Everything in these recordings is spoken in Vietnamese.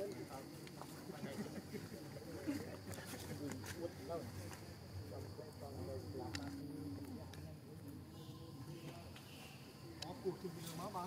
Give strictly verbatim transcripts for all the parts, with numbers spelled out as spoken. Hãy subscribe cho kênh Ghiền Mì Gõ để không bỏ lỡ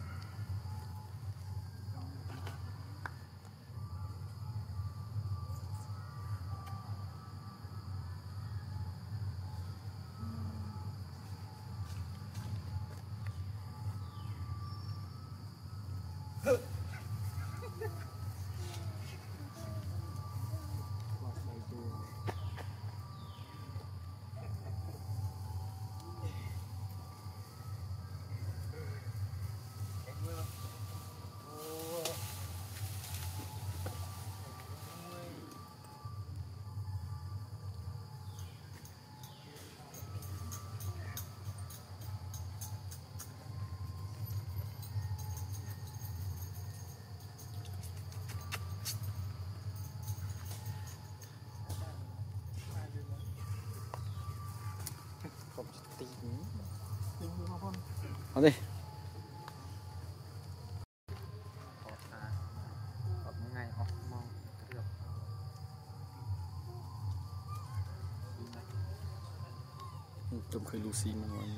Ở đây trông khơi Lucy mà mọi người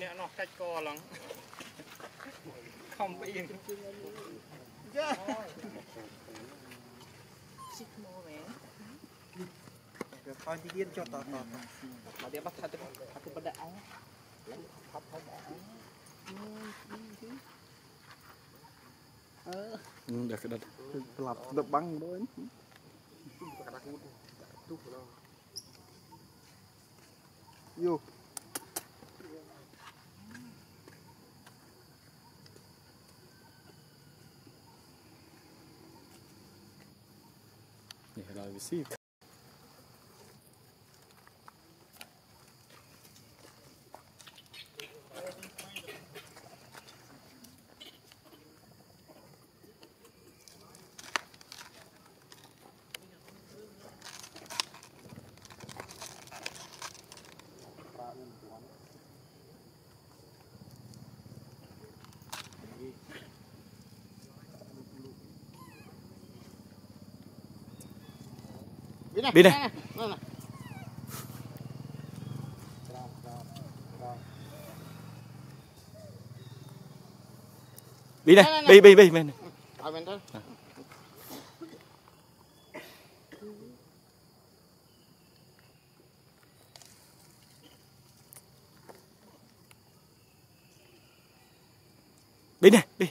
Nè nó cách co lắm không bị yên yeah. Đặt đặt lặp đập băng đó. Vô. Yeah, I received. Đi này. Đi này, đi đi đi mình. Đi này, đi.